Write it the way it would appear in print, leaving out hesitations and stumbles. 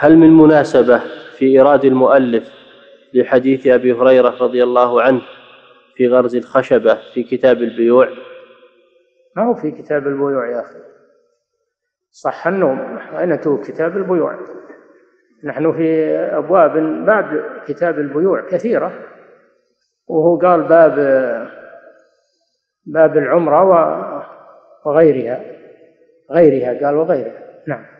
هل من مناسبة في إيراد المؤلف لحديث أبي هريرة رضي الله عنه في غرز الخشبة في كتاب البيوع؟ ما هو في كتاب البيوع يا أخي، صح النوم، أين كتاب البيوع؟ نحن في أبواب بعد كتاب البيوع كثيرة، وهو قال باب العمرة وغيرها، قال وغيرها. نعم.